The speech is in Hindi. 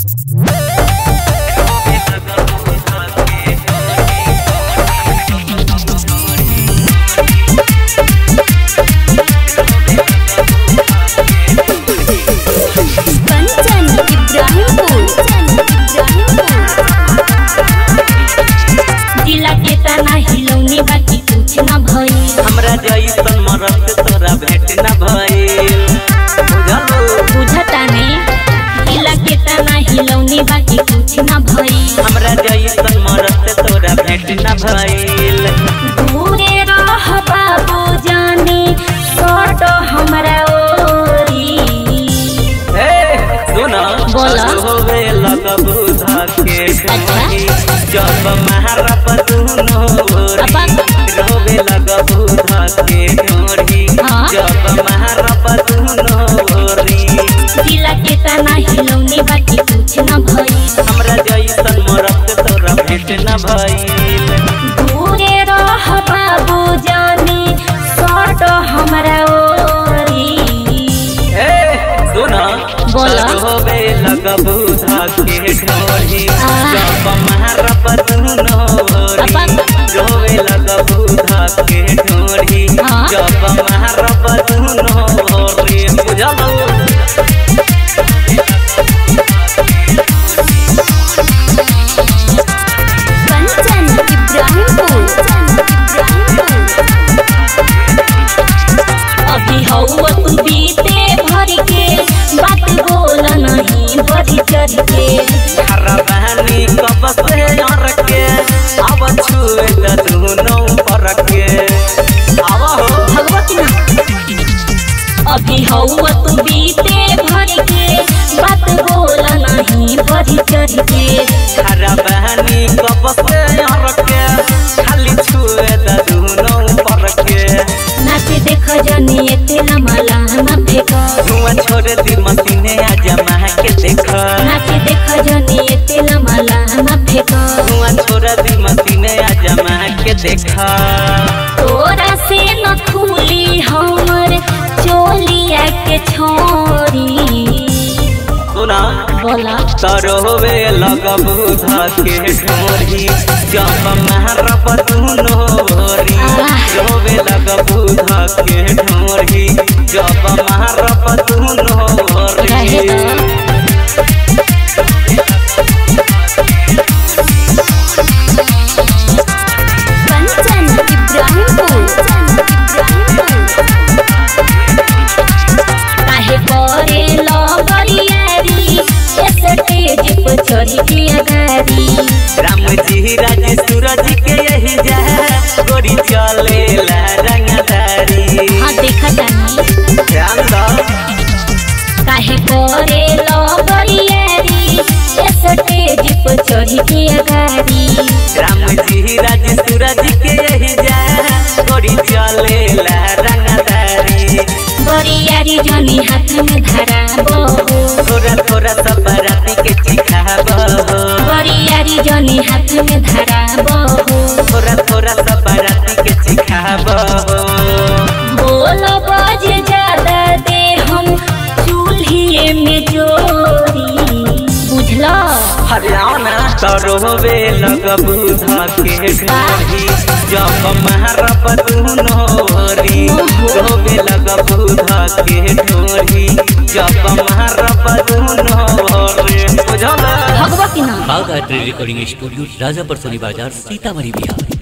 जब महारा पतून होवे लगबू धके ढोरी जब महारा पतून होरी दिला के तना हिलौनी बाटी कुछ ना भई हमरा जइसन मरत तोरा भेट ना भई दूरे रह बाबू जानी सट हमरा ओरी ए सुना बोला होवे लगबू धके ढोरी जब महारा देखा तोरा से न खुली हमर चोलिया के छोरी सुना बोला तारो होवे लगबू धके ढोरी जब महारा पतून होरी होवे लगबू धके ढोरी जब महारा पतून होरी तारो होवे लगबू धके ढोरी जब महारा पतून होरी होवे लगबू धके ढोरी जब महारा पतून होरी मागायत्री रिकॉर्डिंग स्टूडियो राजा परसौनी बाजार सीतामढ़ी बिहार।